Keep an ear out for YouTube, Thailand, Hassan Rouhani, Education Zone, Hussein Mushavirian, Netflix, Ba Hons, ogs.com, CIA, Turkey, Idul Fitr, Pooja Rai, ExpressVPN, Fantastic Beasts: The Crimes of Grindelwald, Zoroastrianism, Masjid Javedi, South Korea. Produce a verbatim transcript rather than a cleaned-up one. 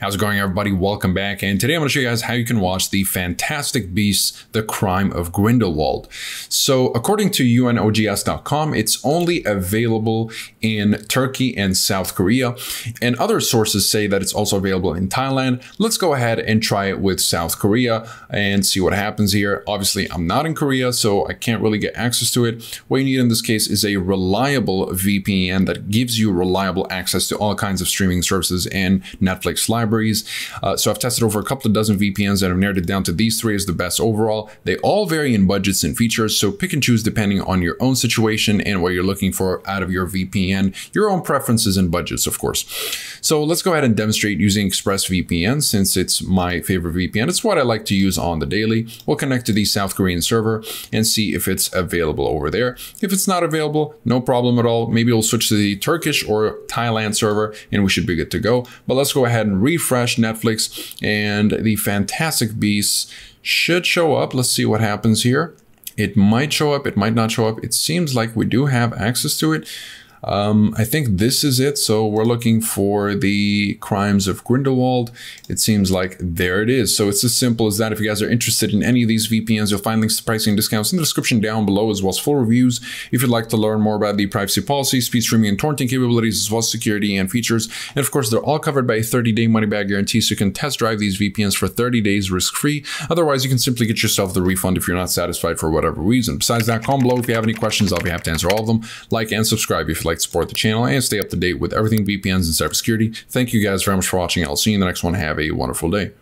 How's it going, everybody? Welcome back. And today I'm going to show you guys how you can watch the Fantastic Beasts: The Crime of Grindelwald. So according to unogs dot com, it's only available in Turkey and South Korea. And other sources say that it's also available in Thailand. Let's go ahead and try it with South Korea and see what happens here. Obviously, I'm not in Korea, so I can't really get access to it. What you need in this case is a reliable V P N that gives you reliable access to all kinds of streaming services and Netflix libraries. Uh, so I've tested over a couple of dozen V P Ns and I've narrowed it down to these three as the best overall. They all vary in budgets and features, so pick and choose depending on your own situation and what you're looking for out of your V P N, your own preferences and budgets, of course. So let's go ahead and demonstrate using ExpressVPN, since it's my favorite V P N. It's what I like to use on the daily. We'll connect to the South Korean server and see if it's available over there. If it's not available, no problem at all. Maybe we'll switch to the Turkish or Thailand server and we should be good to go. But let's go ahead and refresh Refresh Netflix, and the Fantastic Beasts should show up. Let's see what happens here. It might show up, it might not show up. It seems like we do have access to it. Um, I think this is it. So we're looking for the Crimes of Grindelwald. It seems like there it is. So it's as simple as that. If you guys are interested in any of these V P Ns, you'll find links to pricing discounts in the description down below, as well as full reviews. If you'd like to learn more about the privacy policy, speed streaming and torrenting capabilities, as well as security and features. And of course, they're all covered by a thirty day money back guarantee. So you can test drive these V P Ns for thirty days risk-free. Otherwise, you can simply get yourself the refund if you're not satisfied for whatever reason. Besides that, comment below if you have any questions. I'll be happy to answer all of them. Like and subscribe if you'd like to support the channel and stay up to date with everything V P Ns and cybersecurity. Thank you guys very much for watching. I'll see you in the next one. Have a wonderful day.